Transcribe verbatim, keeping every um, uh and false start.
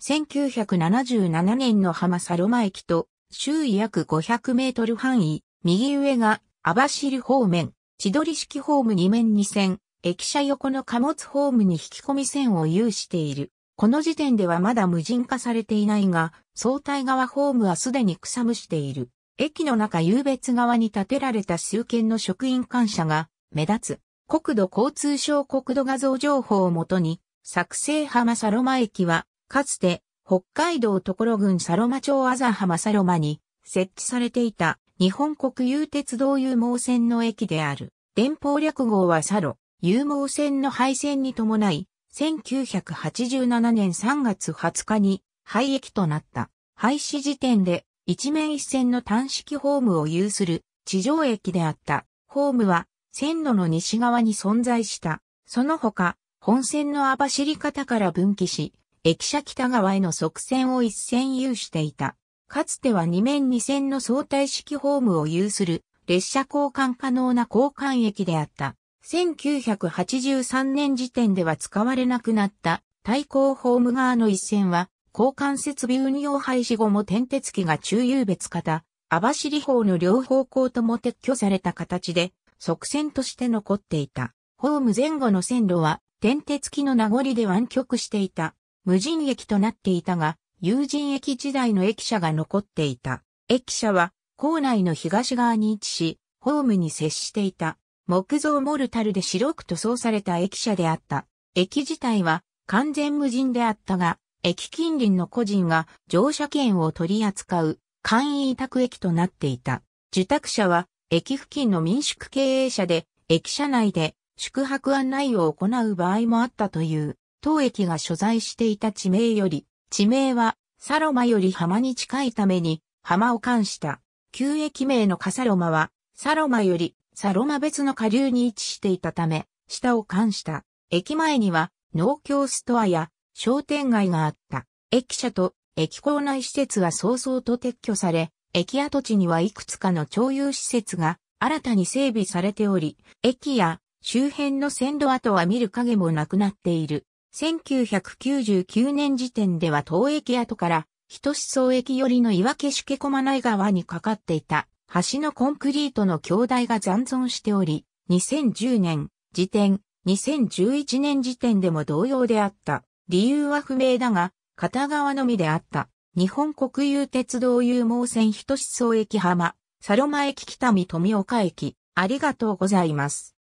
せんきゅうひゃくななじゅうななねんの浜サロマ駅と周囲約ごひゃくメートル範囲、右上が網走方面、千鳥式ホームに面に線、駅舎横の貨物ホームに引き込み線を有している。この時点ではまだ無人化されていないが、相対側ホームはすでに草むしている。駅の中湧別側に建てられた数軒の職員官舎が目立つ。国土交通省国土画像情報をもとに、作成浜サロマ駅は、かつて北海道常呂郡サロマ町あざ浜サロマに設置されていた日本国有鉄道有毛線の駅である。電報略号はサロ。有毛線の廃線に伴い、せんきゅうひゃくはちじゅうななねんさんがつはつかに廃駅となった。廃止時点で一面一線の単式ホームを有する地上駅であった。ホームは線路の西側に存在した。その他、本線の網走方から分岐し、駅舎北側への側線を一線有していた。かつては二面二線の相対式ホームを有する列車交換可能な交換駅であった。せんきゅうひゃくはちじゅうさんねん時点では使われなくなった対向ホーム側の一線は交換設備運用廃止後も転轍機が中湧別方、網走方の両方向とも撤去された形で側線として残っていた。ホーム前後の線路は転轍機の名残で湾曲していた。無人駅となっていたが、有人駅時代の駅舎が残っていた。駅舎は、構内の東側に位置し、ホームに接していた。木造モルタルで白く塗装された駅舎であった。駅自体は完全無人であったが、駅近隣の個人が乗車券を取り扱う簡易委託駅となっていた。受託者は、駅付近の民宿経営者で、駅舎内で宿泊案内を行う場合もあったという。当駅が所在していた地名より、地名はサロマより浜に近いために浜を冠した。旧駅名の下サロマはサロマよりサロマ別の下流に位置していたため下を冠した。駅前には農協ストアや商店街があった。駅舎と駅構内施設は早々と撤去され、駅跡地にはいくつかの町有施設が新たに整備されており、駅や周辺の線路跡は見る影もなくなっている。せんきゅうひゃくきゅうじゅうきゅうねん時点では当駅跡から一志総駅寄りの岩消しけ駒内川に架かっていた橋のコンクリートの橋台が残存しており、にせんじゅうねん時点、にせんじゅういちねん時点でも同様であった。理由は不明だが、片側のみであった。日本国有鉄道有毛線一志総駅浜、サロマ駅北見富岡駅、ありがとうございます。